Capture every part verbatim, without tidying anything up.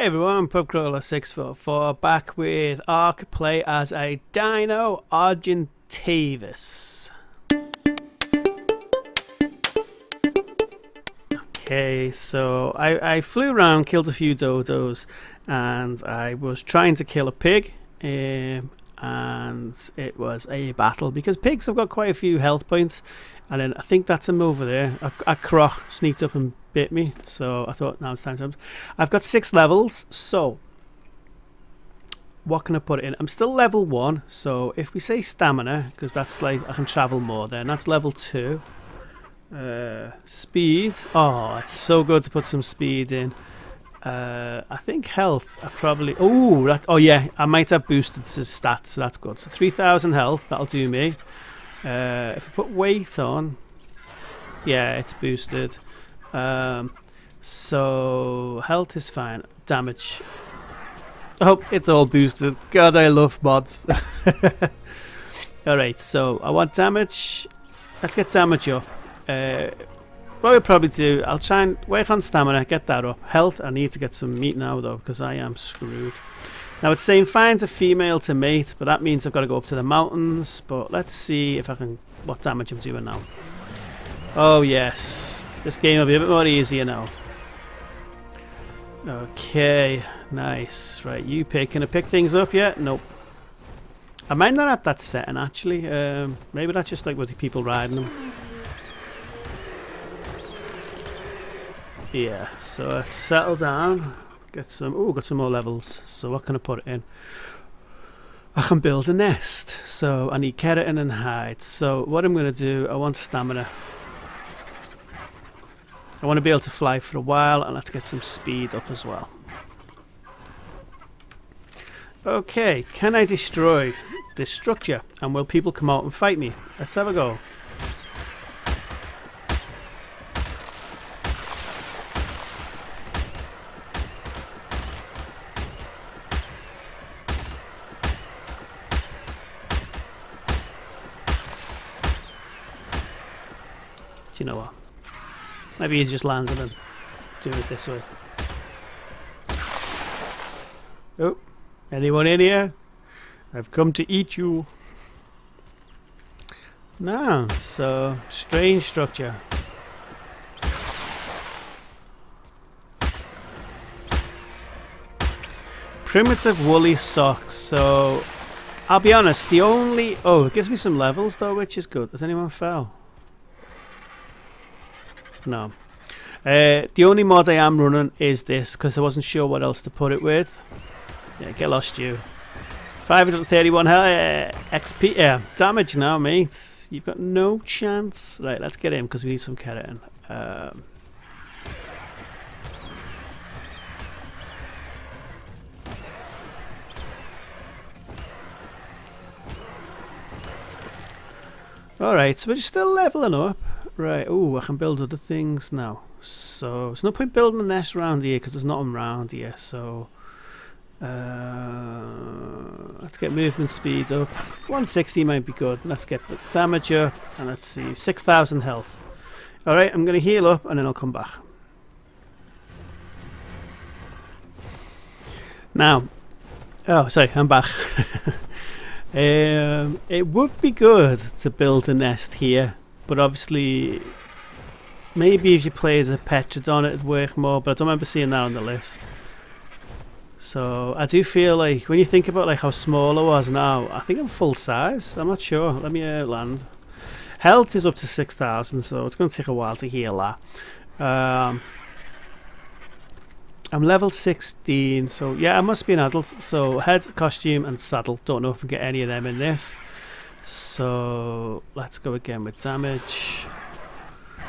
Hey everyone, I'm Pubcrawler six four four back with Ark Play as a Dino Argentavis. Okay, so I, I flew around, killed a few dodos, and I was trying to kill a pig, um, and it was a battle because pigs have got quite a few health points. And then I think that's him over there. A, a croc sneaked up and bit me, so I thought now it's time to. I've got six levels, so what can I put it in? I'm still level one, so if we say stamina, because that's like I can travel more. Then that's level two. Uh, speed. Oh, it's so good to put some speed in. Uh, I think health. I probably. Oh, that. Oh yeah, I might have boosted his stats, so that's good. So three thousand health. That'll do me. Uh, if I put weight on, yeah, it's boosted. Um, so health is fine. Damage. Oh, it's all boosted. God, I love mods. All right, so I want damage. Let's get damage up. Uh, what we'll probably do, I'll try and work on stamina, get that up. Health, I need to get some meat now though, because I am screwed. Now it's saying finds a female to mate, but that means I've got to go up to the mountains. But let's see if I can what damage I'm doing now. Oh yes, this game will be a bit more easier now. Okay, nice. Right, you pick. Can I pick things up yet? Nope. I might not have that setting actually. Um, maybe that's just like with the people riding them. Yeah. So let's settle down. Get some. Oh, got some more levels. So what can I put in? I can build a nest. So I need keratin and hide. So what I'm gonna do? I want stamina. I want to be able to fly for a while, and let's get some speed up as well. Okay, can I destroy this structure? And will people come out and fight me? Let's have a go. You know what? Maybe he's just landed and do it this way. Oh, anyone in here? I've come to eat you. No, so strange structure. Primitive woolly socks. So I'll be honest. The only oh, it gives me some levels though, which is good. Has anyone fell? No. Uh, the only mod I am running is this because I wasn't sure what else to put it with. Yeah, get lost you. five hundred thirty-one uh, X P. Yeah, damage now, mate. You've got no chance. Right, let's get in because we need some keratin. Um, Alright, so we're still leveling up. Right, oh, I can build other things now. So, there's no point building a nest around here because there's nothing around here. So, uh, let's get movement speed up. one sixty might be good. Let's get the damage up. And let's see, six thousand health. Alright, I'm going to heal up and then I'll come back. Now, oh, sorry, I'm back. um, it would be good to build a nest here. But obviously, maybe if you play as a Petrodon, it'd work more. But I don't remember seeing that on the list. So I do feel like when you think about like how small I was now, I think I'm full size. I'm not sure. Let me uh, land. Health is up to six thousand, so it's going to take a while to heal that. Um, I'm level sixteen, so yeah, I must be an adult. So head, costume, and saddle. Don't know if we get any of them in this. So let's go again with damage.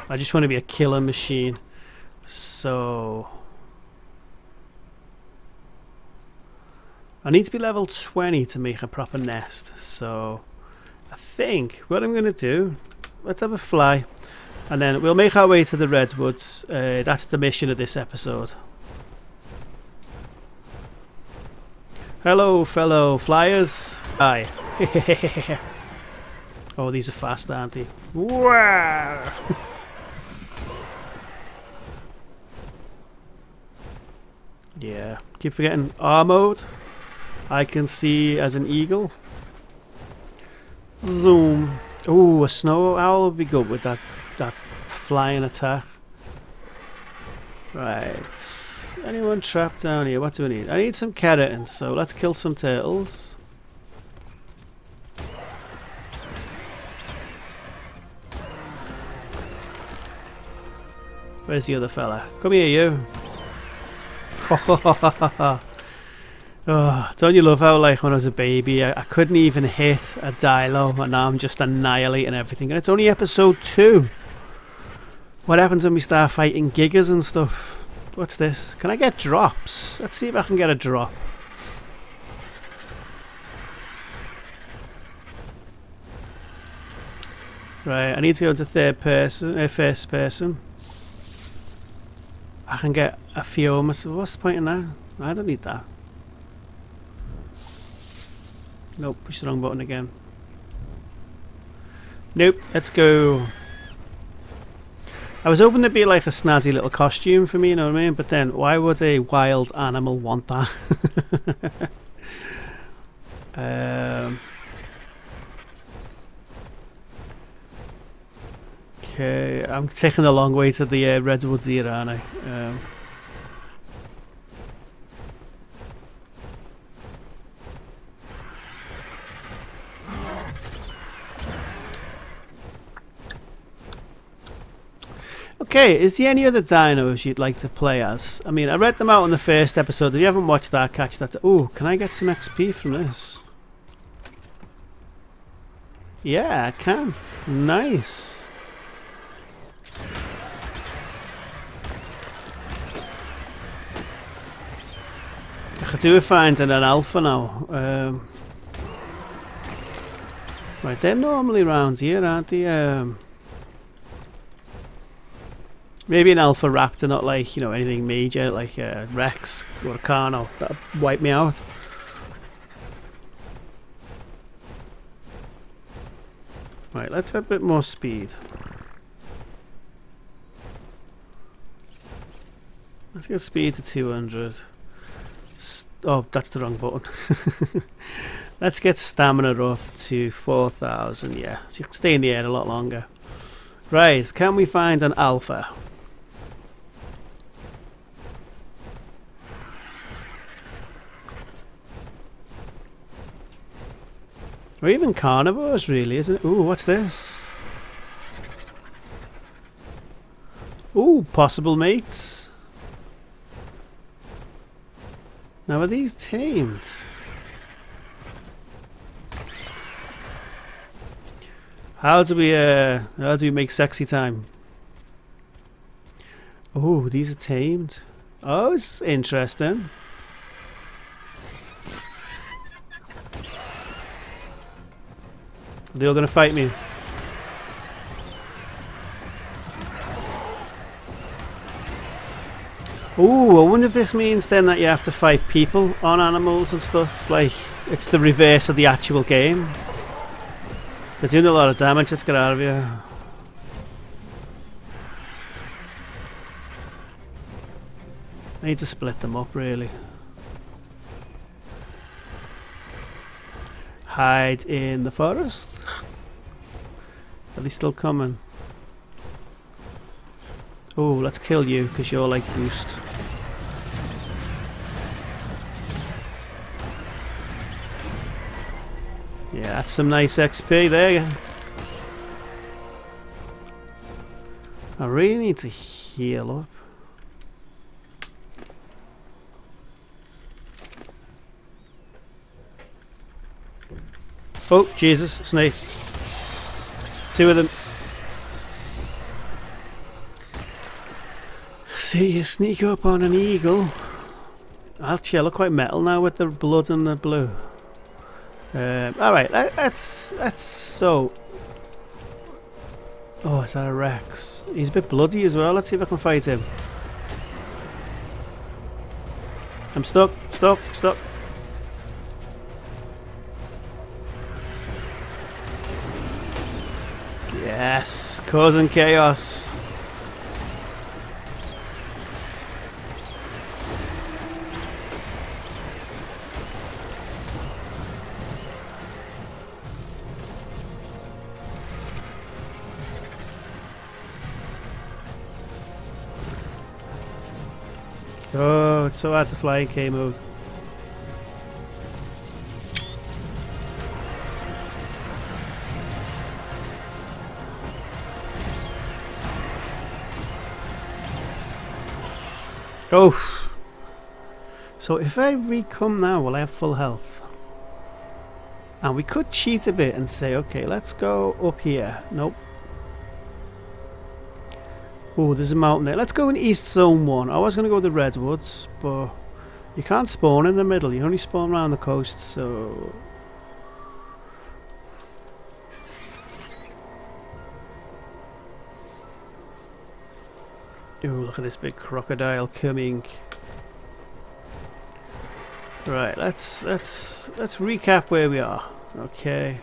I just want to be a killer machine. So I need to be level twenty to make a proper nest. So I think what I'm going to do, let's have a fly and then we'll make our way to the Redwoods. Uh, that's the mission of this episode. Hello fellow flyers. Hi. Oh, these are fast, aren't they? Wow! Yeah, keep forgetting R mode. I can see as an eagle. Zoom. Ooh, a snow owl would be good with that that flying attack. Right. Anyone trapped down here? What do we need? I need some keratin, so let's kill some turtles. Where's the other fella? Come here, you. Oh, don't you love how, like, when I was a baby, I, I couldn't even hit a Dilo, and now I'm just annihilating everything. And it's only episode two. What happens when we start fighting gigas and stuff? What's this? Can I get drops? Let's see if I can get a drop. Right, I need to go into third person, uh, first person. I can get a Fioma. What's the point in that? I don't need that. Nope, push the wrong button again. Nope, let's go. I was hoping there'd be like a snazzy little costume for me, you know what I mean? But then, why would a wild animal want that? um, okay, I'm taking the long way to the uh, Redwoods here, aren't I? Um, Okay, is there any other dinos you'd like to play as? I mean, I read them out on the first episode. If you haven't watched that, catch that. Ooh, can I get some X P from this? Yeah, I can. Nice. I could do with finding an alpha now. Um, right, they're normally round here, aren't they? Um, Maybe an alpha raptor, not like, you know, anything major, like a Rex or a Carno. That'll wipe me out. Right, let's have a bit more speed. Let's get speed to two hundred. Oh, that's the wrong button. Let's get stamina up to four thousand, yeah. So you can stay in the air a lot longer. Right, can we find an alpha? Or even carnivores, really, isn't it? Ooh, what's this? Ooh, possible mates. Now, are these tamed? How do we uh? How do we make sexy time? Oh, these are tamed. Oh, it's interesting. They're all gonna fight me. Oh, I wonder if this means then that you have to fight people on animals and stuff. Like, it's the reverse of the actual game. They're doing a lot of damage. Let's get out of here. I need to split them up, really. Hide in the forest. Are they still coming? Oh, let's kill you because you're like boost. Yeah, that's some nice X P there. I really need to heal up. Oh, Jesus, snake. Two of them. See, you sneak up on an eagle. Actually, I look quite metal now with the blood and the blue. Um, Alright, that's, that's so... Oh, is that a Rex? He's a bit bloody as well. Let's see if I can fight him. I'm stuck, stuck, stuck. Yes, causing chaos. Oh, it's so hard to fly in K mode. Oh, so if I re-come now, will I have full health? And we could cheat a bit and say, okay, let's go up here. Nope. Oh, there's a mountain there. Let's go in East Zone one. I was going to go to the Redwoods, but you can't spawn in the middle. You only spawn around the coast, so... Ooh, look at this big crocodile coming. Right, let's let's let's recap where we are. Okay.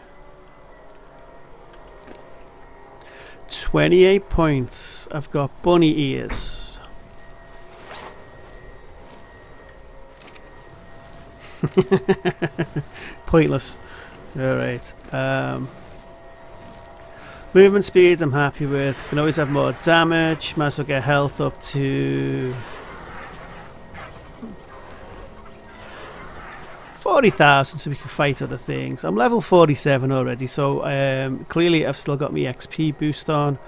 twenty-eight points. I've got bunny ears. Pointless. All right. Um Movement speed I'm happy with. Can always have more damage. Might as well get health up to forty thousand so we can fight other things. I'm level forty-seven already, so um, clearly I've still got my X P boost on.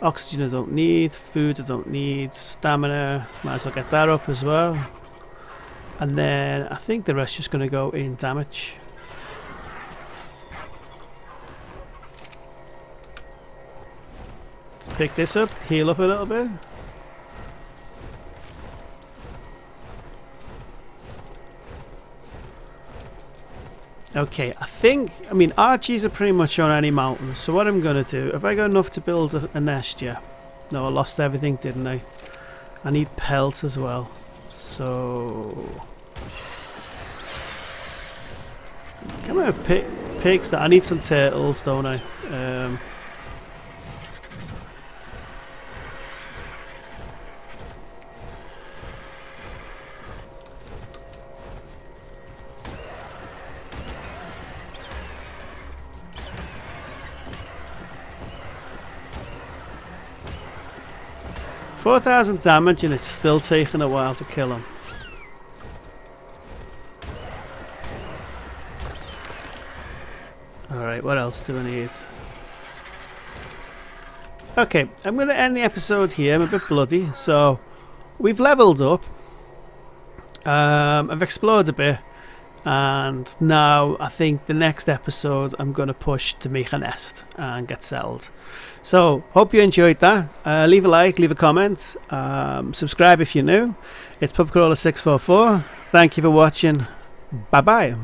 Oxygen I don't need. Food I don't need. Stamina. Might as well get that up as well. And then I think the rest is just going to go in damage. Pick this up, heal up a little bit. Okay, I think, I mean, Archies are pretty much on any mountain, so what I'm going to do, have I got enough to build a, a nest yet? No, I lost everything, didn't I? I need pelts as well, so... Come on, pig, pigs, I need some turtles, don't I? Um... four thousand damage and it's still taking a while to kill him. Alright, what else do I need? Okay, I'm going to end the episode here. I'm a bit bloody. So, we've leveled up. Um, I've explored a bit. And now I think the next episode I'm going to push to make a nest and get settled. So hope you enjoyed that. Uh, leave a like, leave a comment, um, subscribe if you're new. It's Pubcrawler six four four. Thank you for watching. Bye bye.